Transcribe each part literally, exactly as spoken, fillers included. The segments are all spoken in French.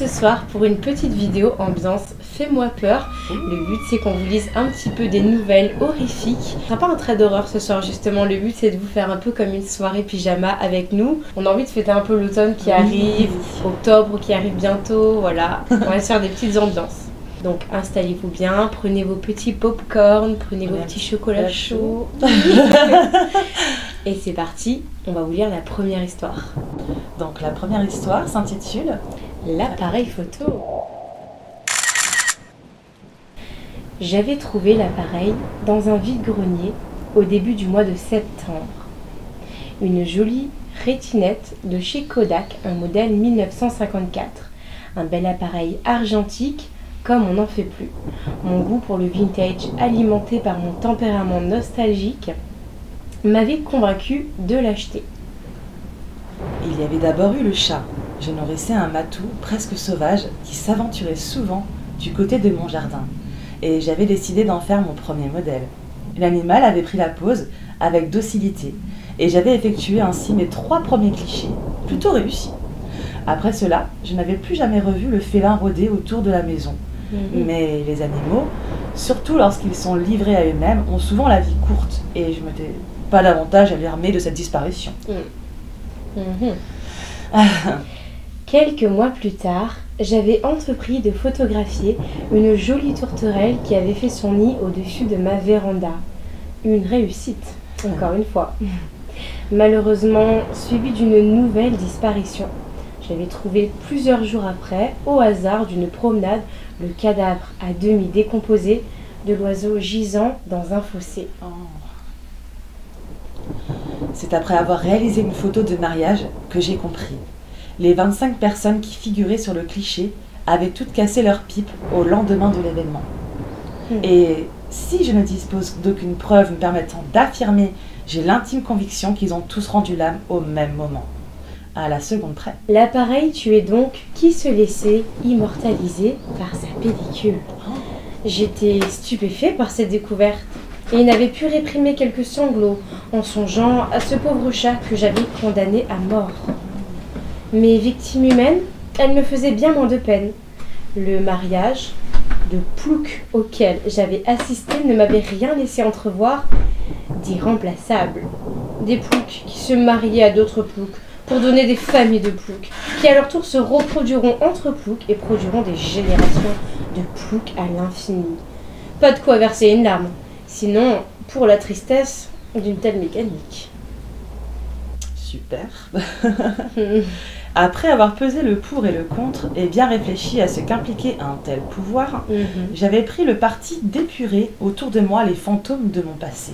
ce soir pour une petite vidéo ambiance Fais-moi peur. Le but c'est qu'on vous lise un petit peu des nouvelles horrifiques. Ce sera pas un trait d'horreur ce soir justement, le but c'est de vous faire un peu comme une soirée pyjama avec nous. On a envie de fêter un peu l'automne qui arrive, octobre qui arrive bientôt, voilà. On va se faire des petites ambiances. Donc installez-vous bien, prenez vos petits pop-corn, prenez ouais. vos petits chocolats chauds. Et c'est parti, on va vous lire la première histoire. Donc la première histoire s'intitule L'appareil photo. J'avais trouvé l'appareil dans un vide-grenier au début du mois de septembre. Une jolie rétinette de chez Kodak, un modèle mille neuf cent cinquante-quatre. Un bel appareil argentique comme on n'en fait plus. Mon goût pour le vintage, alimenté par mon tempérament nostalgique, m'avait convaincu de l'acheter. Il y avait d'abord eu le chat. Je nourrissais un matou presque sauvage qui s'aventurait souvent du côté de mon jardin. Et j'avais décidé d'en faire mon premier modèle. L'animal avait pris la pose avec docilité et j'avais effectué ainsi mes trois premiers clichés, plutôt réussis. Après cela, je n'avais plus jamais revu le félin rôder autour de la maison. Mmh. Mais les animaux, surtout lorsqu'ils sont livrés à eux-mêmes, ont souvent la vie courte et je ne m'étais pas davantage alarmée de cette disparition. Mmh. Mmh. Quelques mois plus tard, j'avais entrepris de photographier une jolie tourterelle qui avait fait son nid au-dessus de ma véranda. Une réussite, encore une fois. Malheureusement, suivie d'une nouvelle disparition. J'avais trouvé plusieurs jours après, au hasard d'une promenade, le cadavre à demi décomposé de l'oiseau gisant dans un fossé. Oh. C'est après avoir réalisé une photo de mariage que j'ai compris. Les vingt-cinq personnes qui figuraient sur le cliché avaient toutes cassé leur pipe au lendemain de l'événement. Mmh. Et si je ne dispose d'aucune preuve me permettant d'affirmer, j'ai l'intime conviction qu'ils ont tous rendu l'âme au même moment, à la seconde près. L'appareil tuait donc qui se laissait immortaliser par sa pellicule. Oh. J'étais stupéfait par cette découverte et il n'avait pu réprimer quelques sanglots en songeant à ce pauvre chat que j'avais condamné à mort. Mes victimes humaines, elles me faisaient bien moins de peine. Le mariage de plouc auquel j'avais assisté ne m'avait rien laissé entrevoir d'irremplaçable. Des ploucs qui se mariaient à d'autres ploucs pour donner des familles de ploucs, qui à leur tour se reproduiront entre ploucs et produiront des générations de ploucs à l'infini. Pas de quoi verser une larme, sinon pour la tristesse d'une telle mécanique. Super. Après avoir pesé le pour et le contre et bien réfléchi à ce qu'impliquait un tel pouvoir, mmh. j'avais pris le parti d'épurer autour de moi les fantômes de mon passé.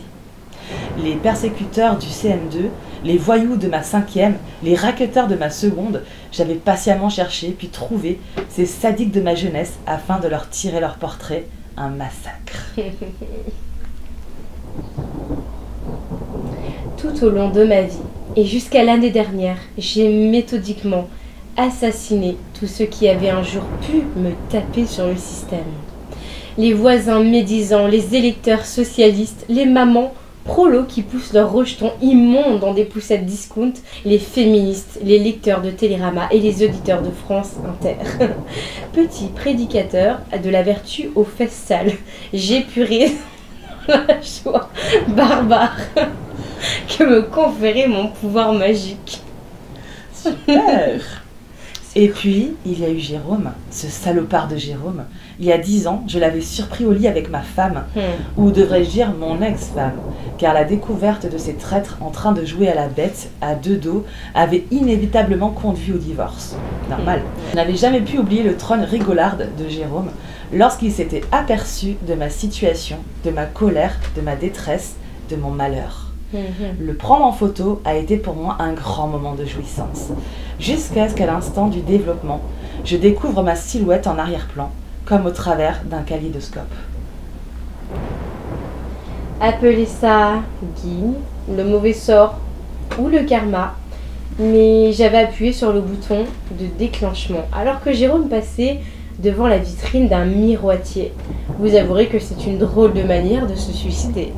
Les persécuteurs du C M deux, les voyous de ma cinquième, les racketteurs de ma seconde, j'avais patiemment cherché puis trouvé ces sadiques de ma jeunesse afin de leur tirer leur portrait, un massacre. Tout au long de ma vie, et jusqu'à l'année dernière, j'ai méthodiquement assassiné tous ceux qui avaient un jour pu me taper sur le système. Les voisins médisants, les électeurs socialistes, les mamans prolos qui poussent leurs rejetons immondes dans des poussettes discount, les féministes, les lecteurs de Télérama et les auditeurs de France Inter. Petit prédicateur de la vertu aux fesses sales, j'épurais la joie barbare que me conférait mon pouvoir magique. Super. Et puis, il y a eu Jérôme, ce salopard de Jérôme. Il y a dix ans, je l'avais surpris au lit avec ma femme, hmm. ou devrais-je dire mon ex-femme, car la découverte de ces traîtres en train de jouer à la bête, à deux dos, avait inévitablement conduit au divorce. Normal. Hmm. Je n'avais jamais pu oublier le trône rigolarde de Jérôme lorsqu'il s'était aperçu de ma situation, de ma colère, de ma détresse, de mon malheur. Le prendre en photo a été pour moi un grand moment de jouissance. Jusqu'à ce qu'à l'instant du développement, je découvre ma silhouette en arrière-plan, comme au travers d'un kaléidoscope. Appelez ça guigne, le mauvais sort ou le karma, mais j'avais appuyé sur le bouton de déclenchement, alors que Jérôme passait devant la vitrine d'un miroitier. Vous avouerez que c'est une drôle de manière de se suicider.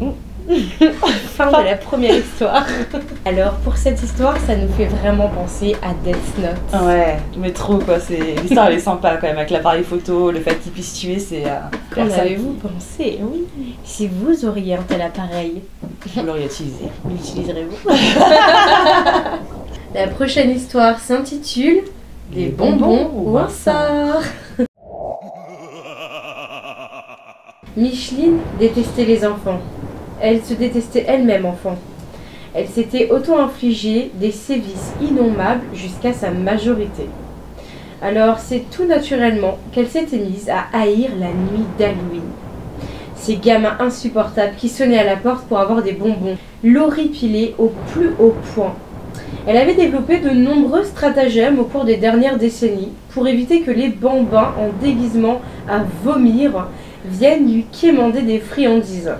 Mmh. fin de la première histoire. Alors pour cette histoire, ça nous fait vraiment penser à Death Note. Ouais, mais trop quoi, l'histoire elle est sympa quand même, avec l'appareil photo, le fait qu'il puisse tuer, c'est... Euh, Qu'en avez-vous pensé? Oui. Si vous auriez un tel appareil, vous l'auriez utilisé? L'utiliserez-vous? La prochaine histoire s'intitule « Des bonbons ou un sort ». Micheline détestait les enfants. Elle se détestait elle-même enfant. Elle s'était auto-infligé des sévices innommables jusqu'à sa majorité. Alors c'est tout naturellement qu'elle s'était mise à haïr la nuit d'Halloween. Ces gamins insupportables qui sonnaient à la porte pour avoir des bonbons l'horripilaient au plus haut point. Elle avait développé de nombreux stratagèmes au cours des dernières décennies pour éviter que les bambins en déguisement à vomir viennent lui quémander des friandises.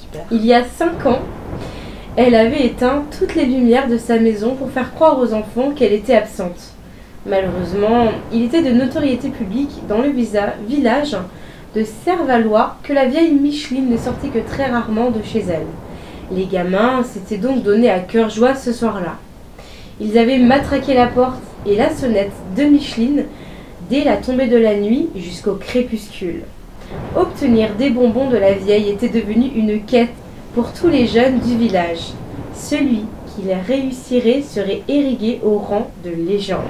Super. Il y a cinq ans, elle avait éteint toutes les lumières de sa maison pour faire croire aux enfants qu'elle était absente. Malheureusement, il était de notoriété publique dans le village de Cervalois que la vieille Micheline ne sortait que très rarement de chez elle. Les gamins s'étaient donc donnés à cœur joie ce soir-là. Ils avaient matraqué la porte et la sonnette de Micheline dès la tombée de la nuit jusqu'au crépuscule. Obtenir des bonbons de la vieille était devenu une quête pour tous les jeunes du village. Celui qui les réussirait serait érigé au rang de légende.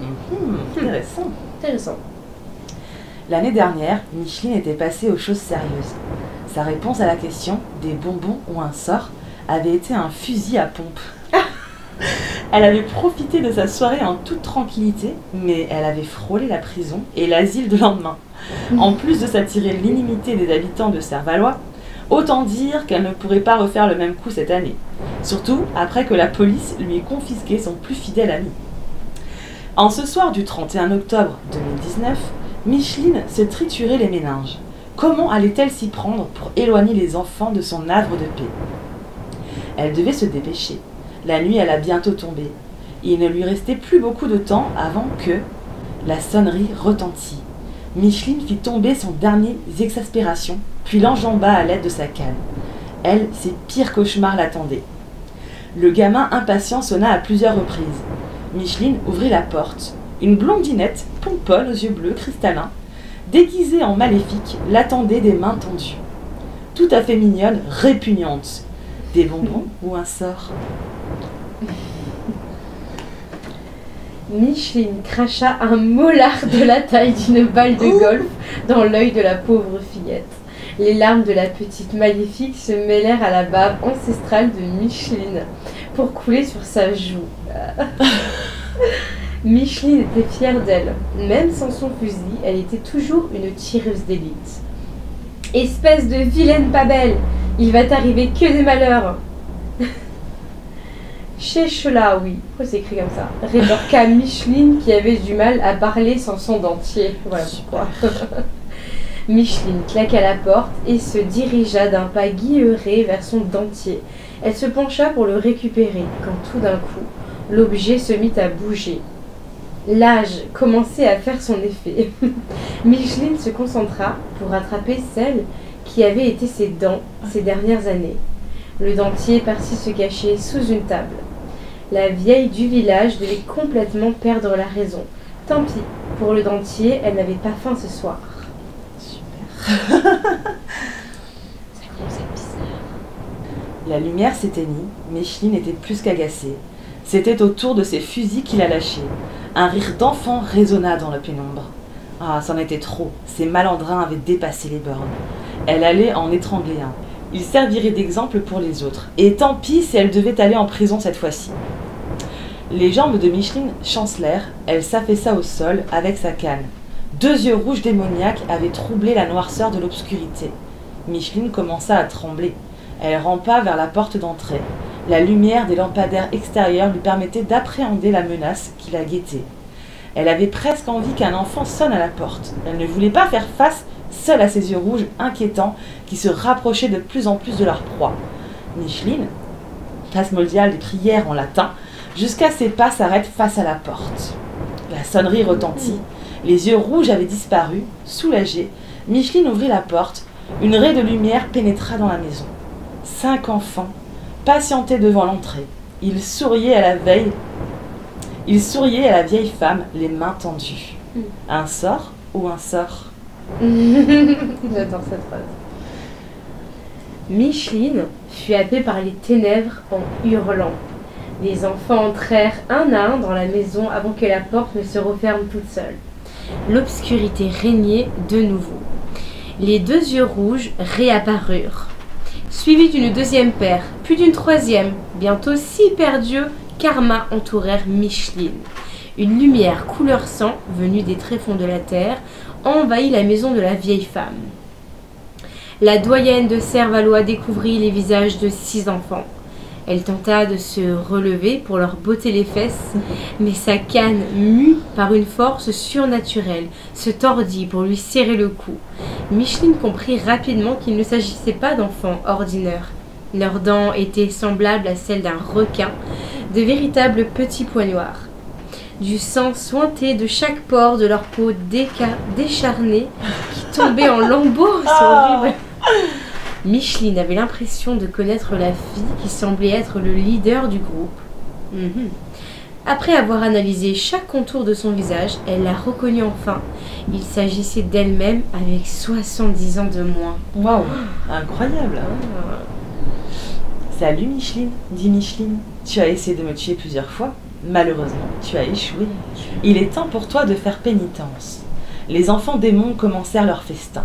Mmh, intéressant. Intéressant. L'année dernière, Micheline était passée aux choses sérieuses. Sa réponse à la question « des bonbons ou un sort ?» avait été un fusil à pompe. Elle avait profité de sa soirée en toute tranquillité, mais elle avait frôlé la prison et l'asile le lendemain. En plus de s'attirer l'inimité des habitants de Cervalois, autant dire qu'elle ne pourrait pas refaire le même coup cette année. Surtout après que la police lui ait confisqué son plus fidèle ami. En ce soir du trente et un octobre deux mille dix-neuf, Micheline se triturait les méninges. Comment allait-elle s'y prendre pour éloigner les enfants de son havre de paix? Elle devait se dépêcher. La nuit alla bientôt tomber. Il ne lui restait plus beaucoup de temps avant que la sonnerie retentit. Micheline fit tomber son dernier exaspération, puis l'enjamba à l'aide de sa canne. Elle, ses pires cauchemars l'attendaient. Le gamin impatient sonna à plusieurs reprises. Micheline ouvrit la porte. Une blondinette, pomponne aux yeux bleus cristallins, déguisée en maléfique, l'attendait des mains tendues. Tout à fait mignonne, répugnante. Des bonbons ou un sort? Micheline cracha un molar de la taille d'une balle de golf dans l'œil de la pauvre fillette. Les larmes de la petite maléfique se mêlèrent à la bave ancestrale de Micheline pour couler sur sa joue. Micheline était fière d'elle. Même sans son fusil, elle était toujours une tireuse d'élite. « Espèce de vilaine pas belle, il va t'arriver que des malheurs !» Chez Chola, oui. Pourquoi c'est écrit comme ça? Rétorqua Micheline qui avait du mal à parler sans son dentier. Voilà pourquoi. Micheline claqua la porte et se dirigea d'un pas guilleré vers son dentier. Elle se pencha pour le récupérer quand tout d'un coup, l'objet se mit à bouger. L'âge commençait à faire son effet. Micheline se concentra pour rattraper celle qui avait été ses dents ces dernières années. Le dentier partit se cacher sous une table. La vieille du village devait complètement perdre la raison. Tant pis, pour le dentier, elle n'avait pas faim ce soir. Super. Ça commence à être bizarre. La lumière s'éteignit, Micheline était plus qu'agacée. C'était au tour de ses fusils qu'il a lâché. Un rire d'enfant résonna dans la pénombre. Ah, c'en était trop. Ces malandrins avaient dépassé les bornes. Elle allait en étrangler un. Il servirait d'exemple pour les autres. Et tant pis si elle devait aller en prison cette fois-ci. Les jambes de Micheline chancelèrent, elle s'affaissa au sol avec sa canne. Deux yeux rouges démoniaques avaient troublé la noirceur de l'obscurité. Micheline commença à trembler. Elle rampa vers la porte d'entrée. La lumière des lampadaires extérieurs lui permettait d'appréhender la menace qui la guettait. Elle avait presque envie qu'un enfant sonne à la porte. Elle ne voulait pas faire face seule à ses yeux rouges inquiétants qui se rapprochaient de plus en plus de leur proie. Micheline, plasmodiale des prières en latin, jusqu'à ses pas s'arrête face à la porte. La sonnerie retentit, les yeux rouges avaient disparu, soulagée, Micheline ouvrit la porte, une raie de lumière pénétra dans la maison. cinq enfants patientaient devant l'entrée. Ils souriaient à la veille. Ils souriaient à la vieille femme, les mains tendues. Mmh. Un sort ou un sort? J'adore cette phrase. Micheline fut happée par les ténèbres en hurlant. Les enfants entrèrent un à un dans la maison avant que la porte ne se referme toute seule. L'obscurité régnait de nouveau. Les deux yeux rouges réapparurent, suivis d'une deuxième paire, puis d'une troisième. Bientôt six paires d'yeux karma entourèrent Micheline. Une lumière couleur sang, venue des tréfonds de la terre, envahit la maison de la vieille femme. La doyenne de Cervalois découvrit les visages de six enfants. Elle tenta de se relever pour leur botter les fesses, mais sa canne, mue par une force surnaturelle, se tordit pour lui serrer le cou. Micheline comprit rapidement qu'il ne s'agissait pas d'enfants ordinaires. Leurs dents étaient semblables à celles d'un requin, de véritables petits points noirs. Du sang sointé de chaque pore de leur peau décharnée qui tombait en lambeaux. C'est horrible. Micheline avait l'impression de connaître la fille qui semblait être le leader du groupe. Mm-hmm. Après avoir analysé chaque contour de son visage, elle l'a reconnue enfin. Il s'agissait d'elle-même avec soixante-dix ans de moins. Waouh, incroyable. Ah. Salut Micheline, dit Micheline. Tu as essayé de me tuer plusieurs fois. Malheureusement, tu as échoué. Il est temps pour toi de faire pénitence. Les enfants démons commencèrent leur festin.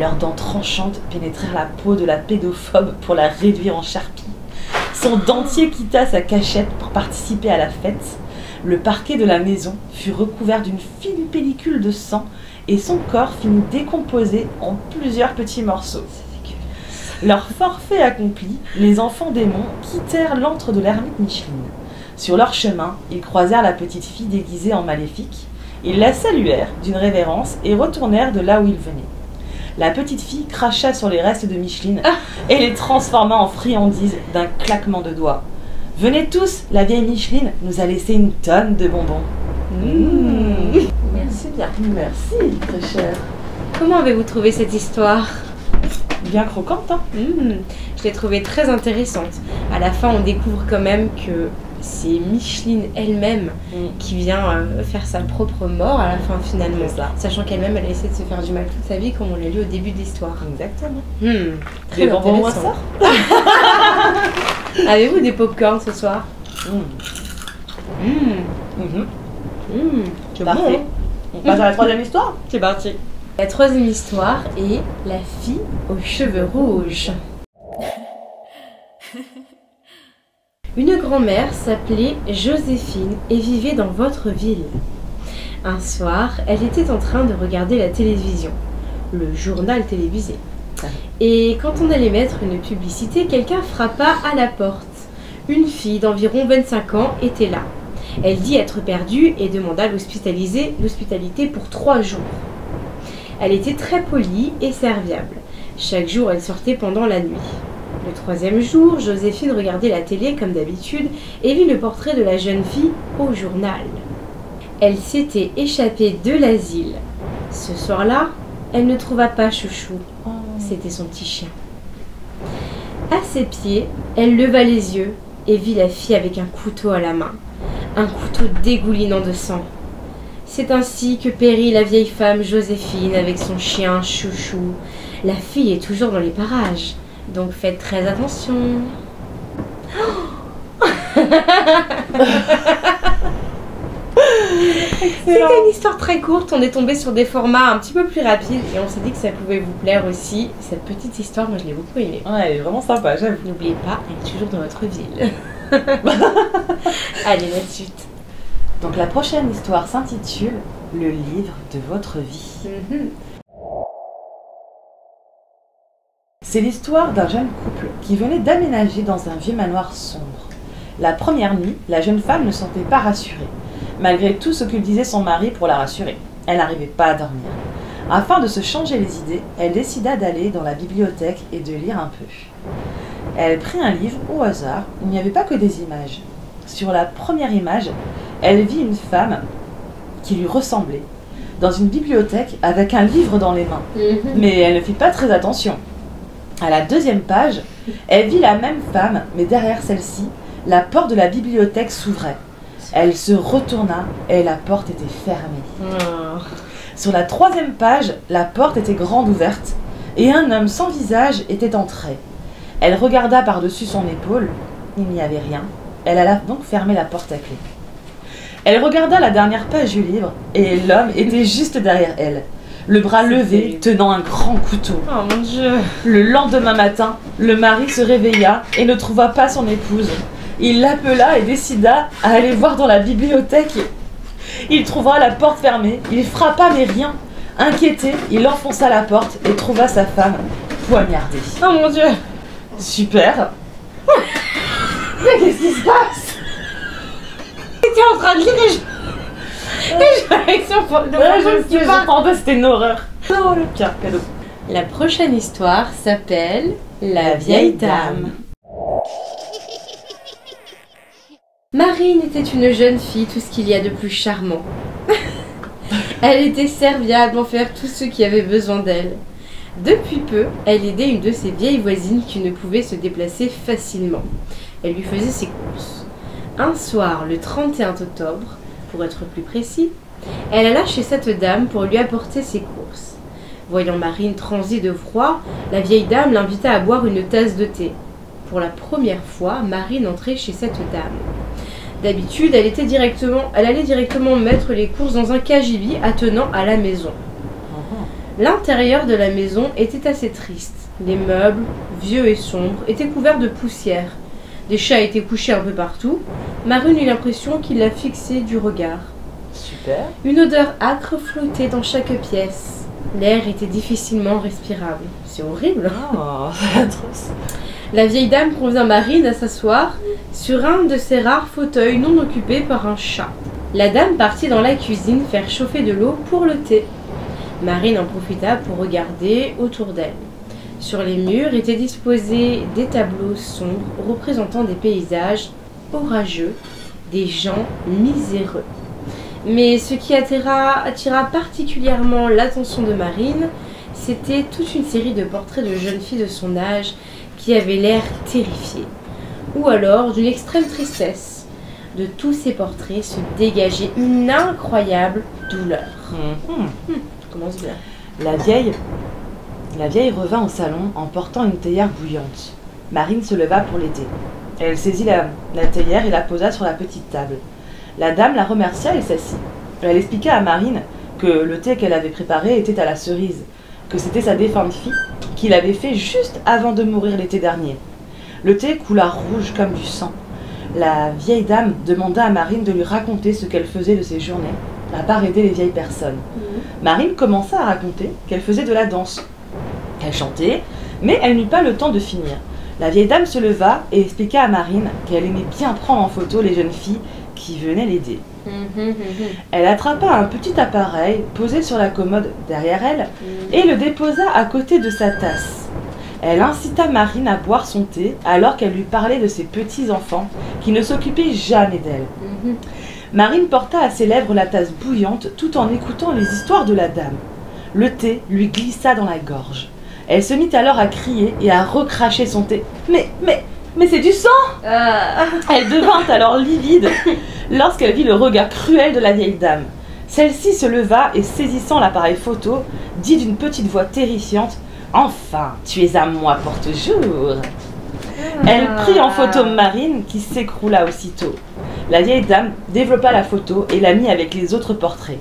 Leurs dents tranchantes pénétrèrent la peau de la pédophobe pour la réduire en charpie. Son dentier quitta sa cachette pour participer à la fête. Le parquet de la maison fut recouvert d'une fine pellicule de sang et son corps finit décomposé en plusieurs petits morceaux. Leur forfait accompli, les enfants démons quittèrent l'antre de l'ermite Micheline. Sur leur chemin, ils croisèrent la petite fille déguisée en maléfique. Ils la saluèrent d'une révérence et retournèrent de là où ils venaient. La petite fille cracha sur les restes de Micheline et les transforma en friandises d'un claquement de doigts. « Venez tous, la vieille Micheline nous a laissé une tonne de bonbons. Mmh. » Merci bien. Merci, très cher. Comment avez-vous trouvé cette histoire? Bien croquante, hein? Mmh. Je l'ai trouvée très intéressante. À la fin, on découvre quand même que c'est Micheline elle-même mm. qui vient euh, faire sa propre mort à la fin finalement, ça. Sachant qu'elle-même elle a essayé de se faire du mal toute sa vie comme on l'a lu au début de l'histoire. Exactement. Mm. Très intéressant. Avez-vous des pop-corn ce soir? mm. Mm. Mm-hmm. Mm. C'est bon, hein? On passe à la troisième histoire. C'est parti. La troisième histoire est la fille aux cheveux rouges. Une grand-mère s'appelait Joséphine et vivait dans votre ville. Un soir, elle était en train de regarder la télévision, le journal télévisé. Et quand on allait mettre une publicité, quelqu'un frappa à la porte. Une fille d'environ vingt-cinq ans était là. Elle dit être perdue et demanda l'hospitalité pour trois jours. Elle était très polie et serviable. Chaque jour, elle sortait pendant la nuit. Le troisième jour, Joséphine regardait la télé comme d'habitude et vit le portrait de la jeune fille au journal. Elle s'était échappée de l'asile. Ce soir-là, elle ne trouva pas Chouchou. C'était son petit chien. À ses pieds, elle leva les yeux et vit la fille avec un couteau à la main. Un couteau dégoulinant de sang. C'est ainsi que périt la vieille femme Joséphine avec son chien Chouchou. La fille est toujours dans les parages. Donc faites très attention. Oh. C'était une histoire très courte, on est tombé sur des formats un petit peu plus rapides et on s'est dit que ça pouvait vous plaire aussi. Cette petite histoire, moi je l'ai beaucoup aimée. Ouais, elle est vraiment sympa, j'avoue. N'oubliez pas, elle est toujours dans votre ville. Allez, la suite. Donc la prochaine histoire s'intitule « Le livre de votre vie mm-hmm. ». C'est l'histoire d'un jeune couple qui venait d'aménager dans un vieux manoir sombre. La première nuit, la jeune femme ne sentait pas rassurée, malgré tout ce que disait son mari pour la rassurer. Elle n'arrivait pas à dormir. Afin de se changer les idées, elle décida d'aller dans la bibliothèque et de lire un peu. Elle prit un livre au hasard, il n'y avait pas que des images. Sur la première image, elle vit une femme qui lui ressemblait, dans une bibliothèque avec un livre dans les mains. Mais elle ne fit pas très attention. À la deuxième page, elle vit la même femme, mais derrière celle-ci, la porte de la bibliothèque s'ouvrait. Elle se retourna et la porte était fermée. Oh. Sur la troisième page, la porte était grande ouverte et un homme sans visage était entré. Elle regarda par-dessus son épaule. Il n'y avait rien. Elle alla donc fermer la porte à clé. Elle regarda la dernière page du livre et l'homme était juste derrière elle, le bras levé, tenant un grand couteau. Oh mon Dieu. Le lendemain matin, le mari se réveilla et ne trouva pas son épouse. Il l'appela et décida à aller voir dans la bibliothèque. Il trouva la porte fermée, il frappa mais rien. Inquiété, il enfonça la porte et trouva sa femme poignardée. Oh mon Dieu. Super. Mais qu'est-ce qui se passe? J'étais en train de lire et je... Et j'avais sur le ouais, je sais, je c'était une horreur. Oh, le pire cadeau. La prochaine histoire s'appelle La vieille dame. Marine était une jeune fille, tout ce qu'il y a de plus charmant. Elle était serviable en faire tous ceux qui avaient besoin d'elle. Depuis peu, elle aidait une de ses vieilles voisines qui ne pouvait se déplacer facilement. Elle lui faisait ses courses. Un soir, le trente et un octobre, pour être plus précis, elle alla chez cette dame pour lui apporter ses courses. Voyant Marine transie de froid, la vieille dame l'invita à boire une tasse de thé. Pour la première fois, Marine entrait chez cette dame. D'habitude, elle, était directement, elle allait directement mettre les courses dans un cagibi attenant à la maison. L'intérieur de la maison était assez triste. Les meubles, vieux et sombres, étaient couverts de poussière. Des chats étaient couchés un peu partout. Marine eut l'impression qu'il la fixait du regard. Super. Une odeur âcre flottait dans chaque pièce. L'air était difficilement respirable. C'est horrible. Oh, c'est atroce. La vieille dame convint Marine à s'asseoir sur un de ces rares fauteuils non occupés par un chat. La dame partit dans la cuisine faire chauffer de l'eau pour le thé. Marine en profita pour regarder autour d'elle. Sur les murs étaient disposés des tableaux sombres représentant des paysages orageux, des gens miséreux. Mais ce qui attira, attira particulièrement l'attention de Marine, c'était toute une série de portraits de jeunes filles de son âge qui avaient l'air terrifiées, ou alors d'une extrême tristesse. De tous ces portraits se dégageait une incroyable douleur. Mmh. Mmh. Commence bien. La vieille... La vieille revint au salon en portant une théière bouillante. Marine se leva pour l'aider. Elle saisit la, la théière et la posa sur la petite table. La dame la remercia et s'assit. Elle expliqua à Marine que le thé qu'elle avait préparé était à la cerise, que c'était sa défunte fille qui l'avait fait juste avant de mourir l'été dernier. Le thé coula rouge comme du sang. La vieille dame demanda à Marine de lui raconter ce qu'elle faisait de ses journées, à part aider les vieilles personnes. Mmh. Marine commença à raconter qu'elle faisait de la danse. Elle chantait, mais elle n'eut pas le temps de finir. La vieille dame se leva et expliqua à Marine qu'elle aimait bien prendre en photo les jeunes filles qui venaient l'aider. Elle attrapa un petit appareil posé sur la commode derrière elle et le déposa à côté de sa tasse. Elle incita Marine à boire son thé alors qu'elle lui parlait de ses petits-enfants qui ne s'occupaient jamais d'elle. Marine porta à ses lèvres la tasse bouillante tout en écoutant les histoires de la dame. Le thé lui glissa dans la gorge. Elle se mit alors à crier et à recracher son thé. Mais, mais, mais c'est du sang euh... Elle devint alors livide lorsqu'elle vit le regard cruel de la vieille dame. Celle-ci se leva et saisissant l'appareil photo, dit d'une petite voix terrifiante « Enfin, tu es à moi pour toujours !» Elle prit en photo Marine qui s'écroula aussitôt. La vieille dame développa la photo et la mit avec les autres portraits.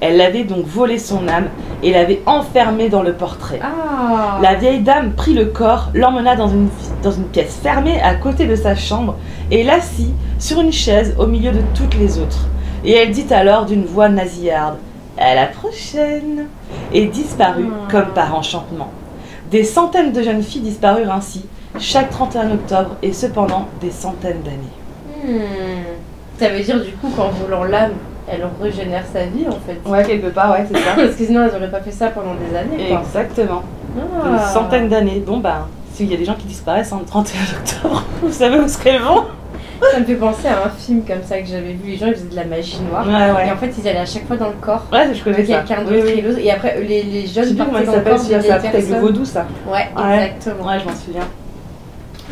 Elle avait donc volé son âme et l'avait enfermée dans le portrait. Ah. La vieille dame prit le corps, l'emmena dans une, dans une pièce fermée à côté de sa chambre et l'assit sur une chaise au milieu de toutes les autres. Et elle dit alors d'une voix nasillarde « À la prochaine !» et disparut ah. comme par enchantement. Des centaines de jeunes filles disparurent ainsi, chaque trente et un octobre et cependant des centaines d'années. Hmm. Ça veut dire du coup qu'en volant l'âme, elle régénère sa vie en fait. Ouais, quelque part, ouais, c'est ça. Parce que sinon, elles n'auraient pas fait ça pendant des années. Quoi. Exactement. Ah. Des centaines d'années. Bon, bah, s'il y a des gens qui disparaissent en trente et un octobre, vous savez où serait le vent. Ça me fait penser à un film comme ça que j'avais vu. Les gens ils faisaient de la magie noire. Ouais, ouais. Et en fait ils allaient à chaque fois dans le corps. Ouais, je connais ça. Quelqu'un d'autre et l'autre. Et après les, les jeunes partaient dans le corps. Ça s'appelle avec le vaudou ça. Ouais, ouais, exactement. Ouais, je m'en souviens.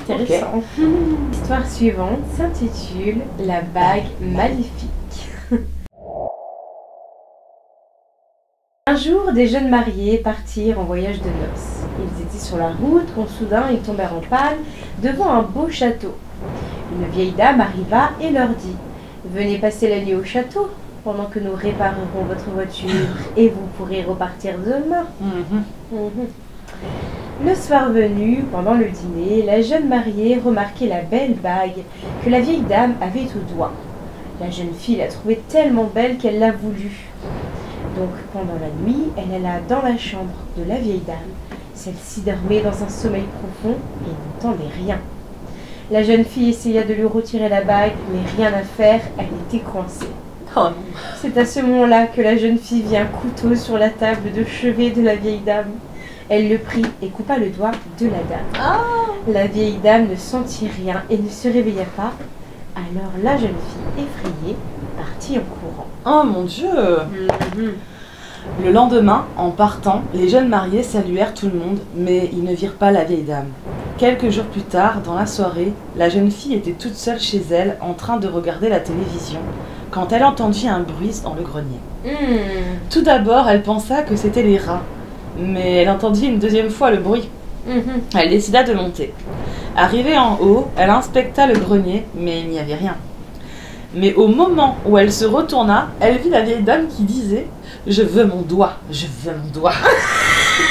Intéressant. Okay. L'histoire suivante s'intitule La bague maléfique. Un jour, des jeunes mariés partirent en voyage de noces. Ils étaient sur la route quand soudain ils tombèrent en panne devant un beau château. Une vieille dame arriva et leur dit « Venez passer la nuit au château pendant que nous réparerons votre voiture et vous pourrez repartir demain. Mm-hmm. » Mm-hmm. Le soir venu, pendant le dîner, la jeune mariée remarquait la belle bague que la vieille dame avait au doigt. La jeune fille la trouvait tellement belle qu'elle l'a voulue. Donc pendant la nuit, elle alla dans la chambre de la vieille dame. Celle-ci dormait dans un sommeil profond et n'entendait rien. La jeune fille essaya de lui retirer la bague, mais rien à faire, elle était coincée. Oh. C'est à ce moment-là que la jeune fille vit un couteau sur la table de chevet de la vieille dame. Elle le prit et coupa le doigt de la dame. Oh. La vieille dame ne sentit rien et ne se réveilla pas. Alors la jeune fille, effrayée, partit en courant. Oh mon Dieu! Mm-hmm. Le lendemain, en partant, les jeunes mariés saluèrent tout le monde, mais ils ne virent pas la vieille dame. Quelques jours plus tard, dans la soirée, la jeune fille était toute seule chez elle, en train de regarder la télévision, quand elle entendit un bruit dans le grenier. Mmh. Tout d'abord, elle pensa que c'était les rats, mais elle entendit une deuxième fois le bruit. Mmh. Elle décida de monter. Arrivée en haut, elle inspecta le grenier, mais il n'y avait rien. Mais au moment où elle se retourna, elle vit la vieille dame qui disait « Je veux mon doigt, je veux mon doigt ».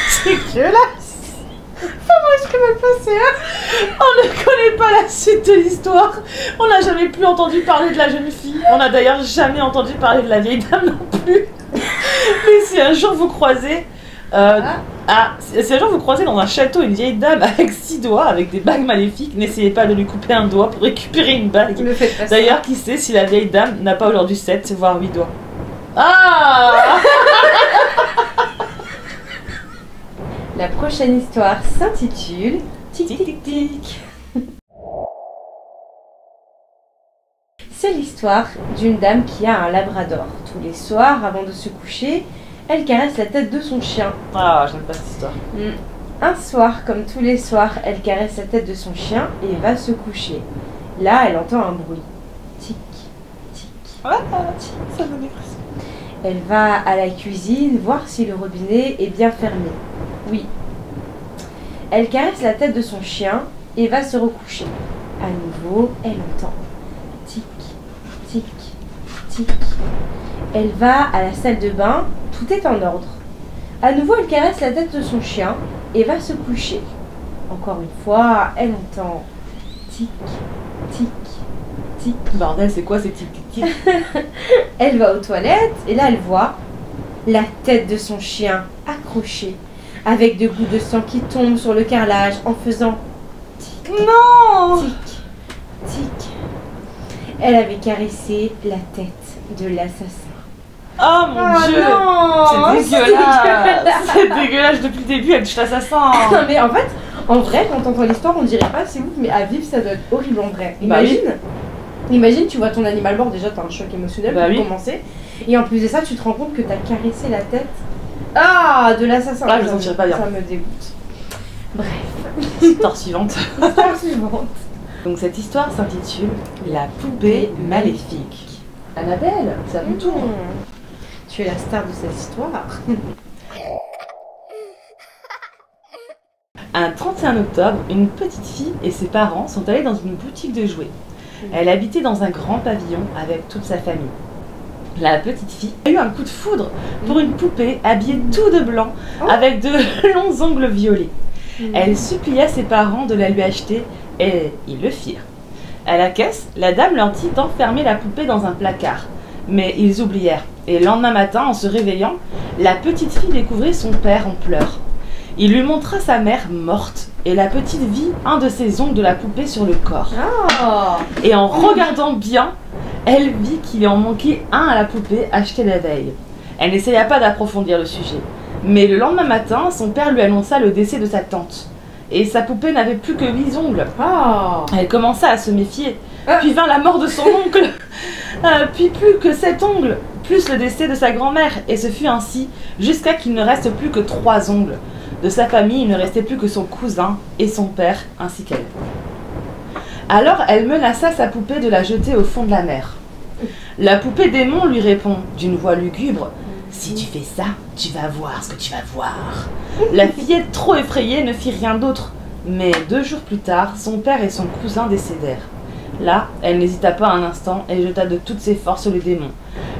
C'est dégueulasse. Enfin, moi, je peux même passer, hein. On ne connaît pas la suite de l'histoire. On n'a jamais plus entendu parler de la jeune fille. On n'a d'ailleurs jamais entendu parler de la vieille dame non plus. Mais si un jour vous croisez... Euh, ah. Ah, si un jour vous croisez dans un château une vieille dame avec six doigts, avec des bagues maléfiques, n'essayez pas de lui couper un doigt pour récupérer une bague. D'ailleurs, qui sait si la vieille dame n'a pas aujourd'hui sept, voire huit doigts. Ah. La prochaine histoire s'intitule Tic Tic Tic. C'est l'histoire d'une dame qui a un labrador. Tous les soirs, avant de se coucher, elle caresse la tête de son chien. Ah, j'aime pas cette histoire. Un soir, comme tous les soirs, elle caresse la tête de son chien et va se coucher. Là, elle entend un bruit. Tic, tic, ah, tic. Ça me déprime. Elle va à la cuisine voir si le robinet est bien fermé. Oui. Elle caresse la tête de son chien et va se recoucher. À nouveau, elle entend. Tic, tic, tic. Elle va à la salle de bain. Tout est en ordre. À nouveau, elle caresse la tête de son chien et va se coucher. Encore une fois, elle entend tic, tic, tic. Bordel, c'est quoi ces tic, tic, tic? Elle va aux toilettes et là, elle voit la tête de son chien accrochée avec des gouttes de sang qui tombent sur le carrelage en faisant tic. Non! Tic, tic. Elle avait caressé la tête de l'assassin. Oh mon ah Dieu, c'est dégueulasse. C'est dégueulasse depuis le début, elle touche l'assassin. Non mais en fait, en vrai, quand on entend l'histoire, on dirait pas c'est ouf, mais à vivre ça doit être horrible en vrai. Imagine, bah oui. Imagine tu vois ton animal mort, déjà t'as un choc émotionnel bah pour oui. commencer. Et en plus de ça, tu te rends compte que t'as caressé la tête ah, de l'assassin. Ah, je m'en tirais pas bien. Ça me dégoûte. Bref. Histoire suivante. Histoire suivante. Donc cette histoire s'intitule La poupée maléfique. Annabelle, ça me tourne. Tu es la star de cette histoire. Un trente et un octobre, une petite fille et ses parents sont allés dans une boutique de jouets. Elle habitait dans un grand pavillon avec toute sa famille. La petite fille a eu un coup de foudre pour une poupée habillée tout de blanc avec de longs ongles violets. Elle supplia ses parents de la lui acheter et ils le firent. À la caisse, la dame leur dit d'enfermer la poupée dans un placard. Mais ils oublièrent. Et le lendemain matin, en se réveillant, la petite fille découvrit son père en pleurs. Il lui montra sa mère morte. Et la petite vit un de ses ongles de la poupée sur le corps. Oh. Et en regardant bien, elle vit qu'il en manquait un à la poupée achetée la veille. Elle n'essaya pas d'approfondir le sujet. Mais le lendemain matin, son père lui annonça le décès de sa tante. Et sa poupée n'avait plus que huit ongles. Oh. Elle commença à se méfier. puis vint la mort de son oncle, euh, puis plus que cet ongle, plus le décès de sa grand-mère, et ce fut ainsi, jusqu'à qu'il ne reste plus que trois ongles. De sa famille, il ne restait plus que son cousin et son père, ainsi qu'elle. Alors elle menaça sa poupée de la jeter au fond de la mer. La poupée démon lui répond, d'une voix lugubre, « Si tu fais ça, tu vas voir ce que tu vas voir. » La fillette, trop effrayée, ne fit rien d'autre. Mais deux jours plus tard, son père et son cousin décédèrent. Là, elle n'hésita pas un instant et jeta de toutes ses forces le démon.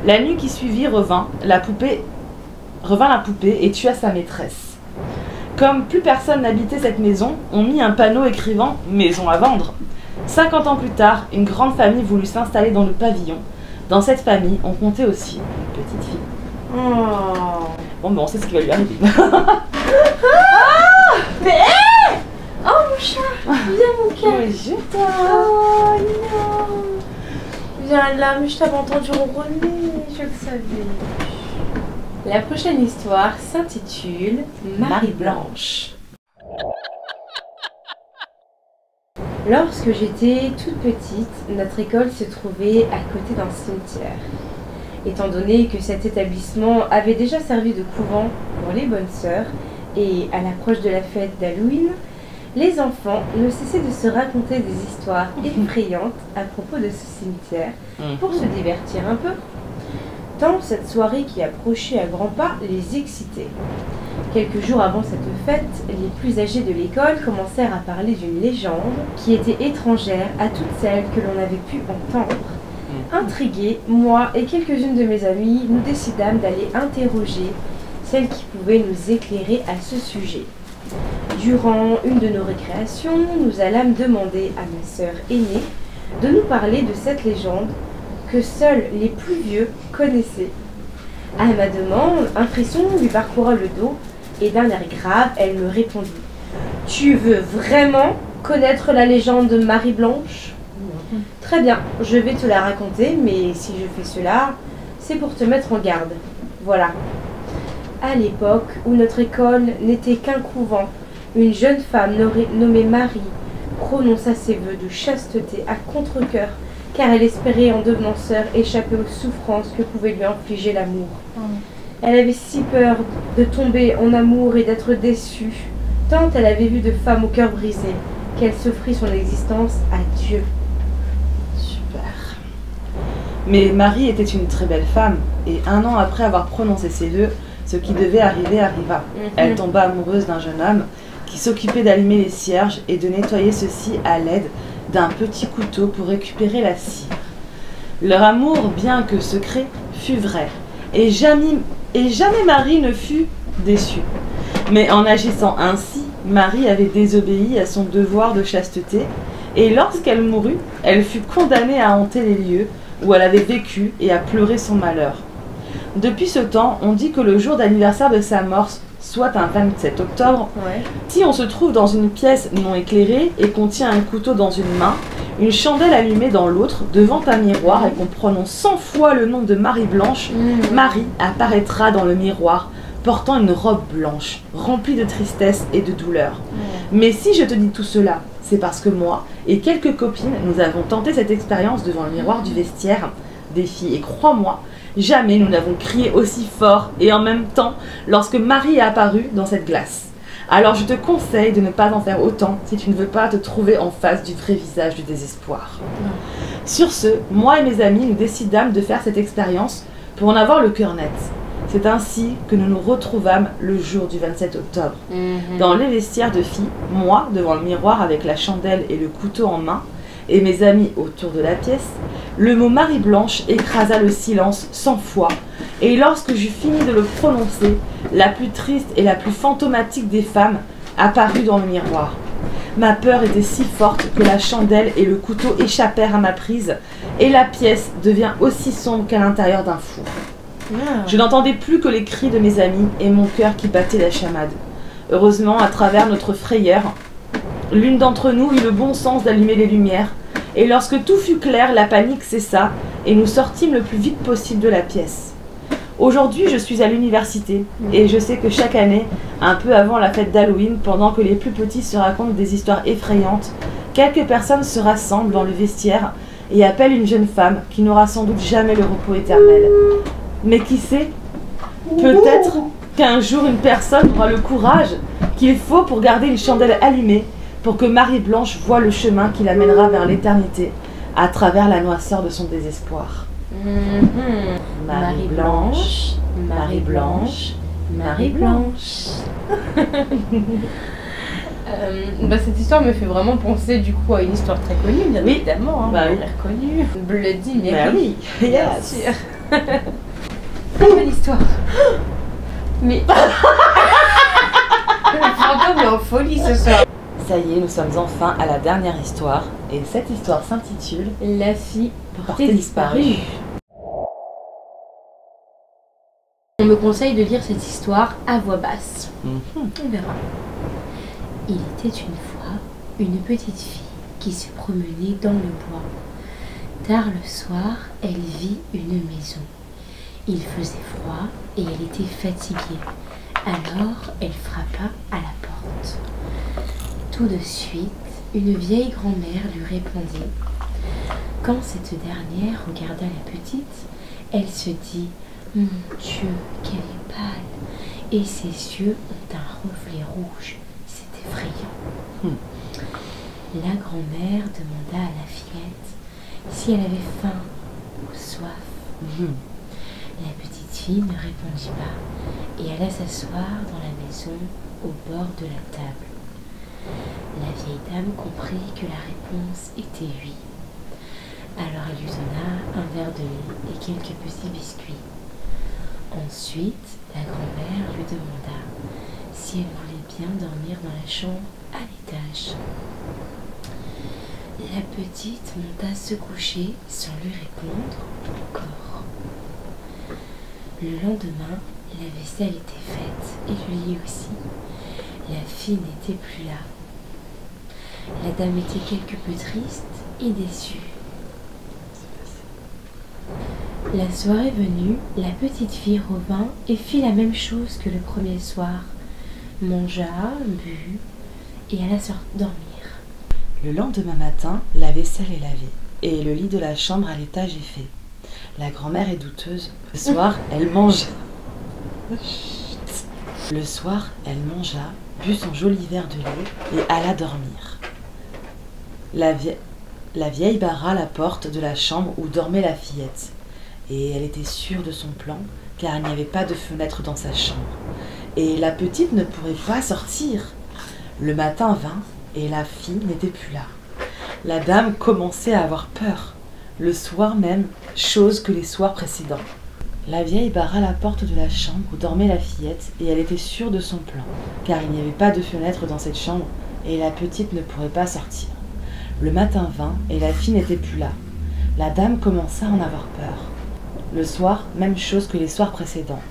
La nuit qui suivit revint la poupée, revint la poupée et tua sa maîtresse. Comme plus personne n'habitait cette maison, on mit un panneau écrivant « Maison à vendre ». cinquante ans plus tard, une grande famille voulut s'installer dans le pavillon. Dans cette famille, on comptait aussi une petite fille. Oh. Bon, ben on sait ce qui va lui arriver. Ah mais hey oh mon chat, viens mon cœur. Mais je t'aime. Oh non. Viens là, mais je t'avais entendu ronronner, je le savais. La prochaine histoire s'intitule Marie Blanche. Lorsque j'étais toute petite, notre école se trouvait à côté d'un cimetière. Étant donné que cet établissement avait déjà servi de couvent pour les bonnes sœurs, et à l'approche de la fête d'Halloween, les enfants ne cessaient de se raconter des histoires effrayantes à propos de ce cimetière pour se divertir un peu. Tant cette soirée qui approchait à grands pas les excitait. Quelques jours avant cette fête, les plus âgés de l'école commencèrent à parler d'une légende qui était étrangère à toutes celles que l'on avait pu entendre. Intrigués, moi et quelques-unes de mes amies, nous décidâmes d'aller interroger celles qui pouvaient nous éclairer à ce sujet. Durant une de nos récréations, nous allâmes demander à ma sœur aînée de nous parler de cette légende que seuls les plus vieux connaissaient. À ma demande, un frisson lui parcoura le dos. Et d'un air grave, elle me répondit « Tu veux vraiment connaître la légende de Marie Blanche ? » ?»« Très bien, je vais te la raconter, mais si je fais cela, c'est pour te mettre en garde. » Voilà. À l'époque où notre école n'était qu'un couvent, une jeune femme nommée Marie prononça ses vœux de chasteté à contre-cœur, car elle espérait en devenant sœur échapper aux souffrances que pouvait lui infliger l'amour. Elle avait si peur de tomber en amour et d'être déçue, tant elle avait vu de femmes au cœur brisé, qu'elle s'offrit son existence à Dieu. Super. Mais Marie était une très belle femme, et un an après avoir prononcé ses vœux, ce qui devait arriver arriva. Mm-hmm. Elle tomba amoureuse d'un jeune homme qui s'occupait d'allumer les cierges et de nettoyer ceux-ci à l'aide d'un petit couteau pour récupérer la cire. Leur amour, bien que secret, fut vrai, et jamais... Et jamais Marie ne fut déçue. Mais en agissant ainsi, Marie avait désobéi à son devoir de chasteté, et lorsqu'elle mourut, elle fut condamnée à hanter les lieux où elle avait vécu et à pleurer son malheur. Depuis ce temps, on dit que le jour d'anniversaire de sa mort, soit un vingt-sept octobre, ouais. Si on se trouve dans une pièce non éclairée et qu'on tient un couteau dans une main, une chandelle allumée dans l'autre, devant un miroir, et qu'on prononce cent fois le nom de Marie Blanche, mmh. Marie apparaîtra dans le miroir, portant une robe blanche, remplie de tristesse et de douleur. Mmh. Mais si je te dis tout cela, c'est parce que moi et quelques copines, nous avons tenté cette expérience devant le miroir du vestiaire des filles. Et crois-moi, jamais nous n'avons crié aussi fort et en même temps lorsque Marie est apparue dans cette glace. Alors je te conseille de ne pas en faire autant si tu ne veux pas te trouver en face du vrai visage du désespoir. Non. Sur ce, moi et mes amis, nous décidâmes de faire cette expérience pour en avoir le cœur net. C'est ainsi que nous nous retrouvâmes le jour du vingt-sept octobre. Mm-hmm. Dans les vestiaires de filles, moi devant le miroir avec la chandelle et le couteau en main, et mes amis autour de la pièce, le mot Marie Blanche écrasa le silence cent fois, et lorsque j'eus fini de le prononcer, la plus triste et la plus fantomatique des femmes apparut dans le miroir. Ma peur était si forte que la chandelle et le couteau échappèrent à ma prise, et la pièce devient aussi sombre qu'à l'intérieur d'un four. Je n'entendais plus que les cris de mes amis et mon cœur qui battait la chamade. Heureusement, à travers notre frayeur, l'une d'entre nous eut le bon sens d'allumer les lumières, et lorsque tout fut clair, la panique cessa, et nous sortîmes le plus vite possible de la pièce. Aujourd'hui, je suis à l'université, et je sais que chaque année, un peu avant la fête d'Halloween, pendant que les plus petits se racontent des histoires effrayantes, quelques personnes se rassemblent dans le vestiaire et appelle une jeune femme qui n'aura sans doute jamais le repos éternel. Mais qui sait, peut-être qu'un jour une personne aura le courage qu'il faut pour garder une chandelle allumée, pour que Marie-Blanche voie le chemin qui l'amènera vers l'éternité, à travers la noirceur de son désespoir. Mm-hmm. Marie-Blanche, Marie-Blanche, Marie-Blanche. euh, bah, cette histoire me fait vraiment penser du coup à une histoire très connue, bien oui. évidemment. Hein, bah, oui. Très connue. Bloody Mary. Bah, bien yes. sûr. Très belle histoire. Mais. Le fantôme est en folie ce soir. Ça y est, nous sommes enfin à la dernière histoire. Et cette histoire s'intitule La fille portée disparue. On me conseille de lire cette histoire à voix basse. Mm-hmm. On verra. Il était une fois une petite fille qui se promenait dans le bois. Tard le soir, elle vit une maison. Il faisait froid et elle était fatiguée. Alors, elle frappa à la porte. Tout de suite, une vieille grand-mère lui répondit. Quand cette dernière regarda la petite, elle se dit « Mon Dieu, qu'elle est pâle !» Et ses yeux ont un reflet rouge. C'est effrayant. Hum. La grand-mère demanda à la fillette si elle avait faim ou soif. Hum. La petite fille ne répondit pas et alla s'asseoir dans la maison au bord de la table. La vieille dame comprit que la réponse était oui. Alors elle lui donna un verre de lait et quelques petits biscuits. Ensuite, la grand-mère lui demanda si elle voulait bien dormir dans la chambre à l'étage. La petite monta se coucher sans lui répondre encore. Le lendemain, la vaisselle était faite et le lit aussi. La fille n'était plus là. La dame était quelque peu triste et déçue. La soirée venue, la petite fille revint et fit la même chose que le premier soir. Mangea, but et alla se dormir. Le lendemain matin, la vaisselle est lavée et le lit de la chambre à l'étage est fait. La grand-mère est douteuse. Le soir, elle mange. Le soir, elle mangea, but son joli verre de lait et alla dormir. La, vie... la vieille barra la porte de la chambre où dormait la fillette. Et elle était sûre de son plan, car il n'y avait pas de fenêtre dans sa chambre. Et la petite ne pourrait pas sortir. Le matin vint, et la fille n'était plus là. La dame commençait à avoir peur. Le soir même, chose que les soirs précédents. La vieille barra la porte de la chambre où dormait la fillette et elle était sûre de son plan, car il n'y avait pas de fenêtre dans cette chambre et la petite ne pourrait pas sortir. Le matin vint et la fille n'était plus là. La dame commença à en avoir peur. Le soir, même chose que les soirs précédents.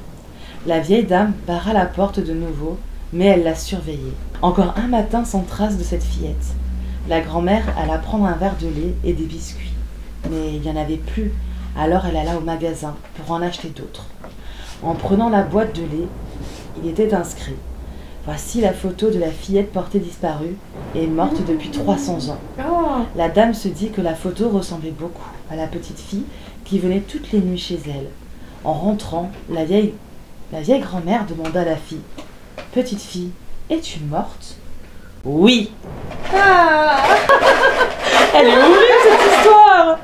La vieille dame barra la porte de nouveau, mais elle la surveillait. Encore un matin sans trace de cette fillette. La grand-mère alla prendre un verre de lait et des biscuits, mais il n'y en avait plus. Alors elle alla au magasin pour en acheter d'autres. En prenant la boîte de lait, il était inscrit. Voici la photo de la fillette portée disparue et morte depuis trois cents ans. La dame se dit que la photo ressemblait beaucoup à la petite fille qui venait toutes les nuits chez elle. En rentrant, la vieille, la vieille grand-mère demanda à la fille « Petite fille, es-tu morte ?»« Oui !» ah. Elle est horrible cette histoire.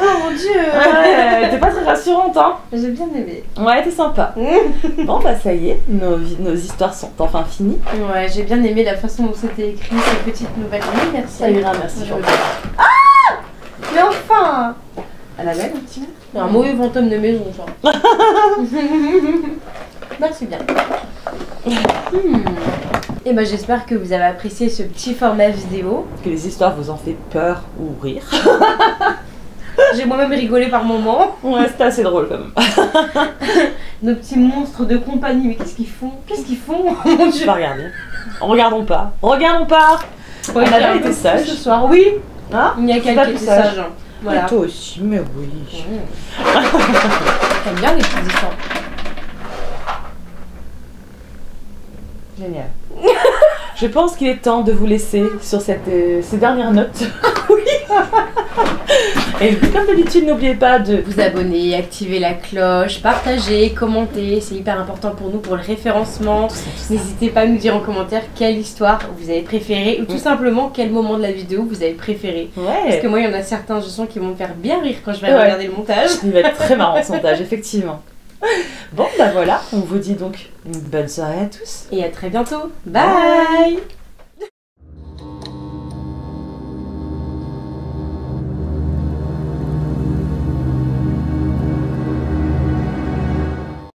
Oh mon Dieu! Ouais, t'es pas très rassurante, hein? J'ai bien aimé. Ouais, t'es sympa. Bon, bah ça y est, nos, nos histoires sont enfin finies. Ouais, j'ai bien aimé la façon dont c'était écrit ces petites nouvelles. Merci. Ça ira, merci. Ah! Mais enfin! À la belle, un petit peu. Un mauvais fantôme de maison, genre. Merci bien. Hmm. Et ben j'espère que vous avez apprécié ce petit format vidéo. Que les histoires vous en fait peur ou rire. J'ai moi-même rigolé par moments. Ouais, c'était assez drôle quand même. Nos petits monstres de compagnie, mais qu'est-ce qu'ils font? Qu'est-ce qu'ils font? Mon Dieu. Bah, regardez. Regardons pas. Regardons pas. Ouais, on a bien été sage ce soir. Oui. Hein? Il n'y a qu'un qui était sage. sage. Voilà. Et toi aussi, mais oui. Mmh. J'aime bien les petits histoires. Génial. Je pense qu'il est temps de vous laisser sur cette, euh, ces dernières notes. Oui. Et comme d'habitude, n'oubliez pas de vous abonner, activer la cloche, partager, commenter. C'est hyper important pour nous, pour le référencement. N'hésitez pas à nous dire en commentaire quelle histoire vous avez préférée ou tout simplement quel moment de la vidéo vous avez préféré. Ouais. Parce que moi, il y en a certains, je sens, qui vont me faire bien rire quand je vais ouais. regarder le montage. Il va être très marrant le montage, effectivement. Bon, bah voilà, on vous dit donc une bonne soirée à tous. Et à très bientôt. Bye, bye.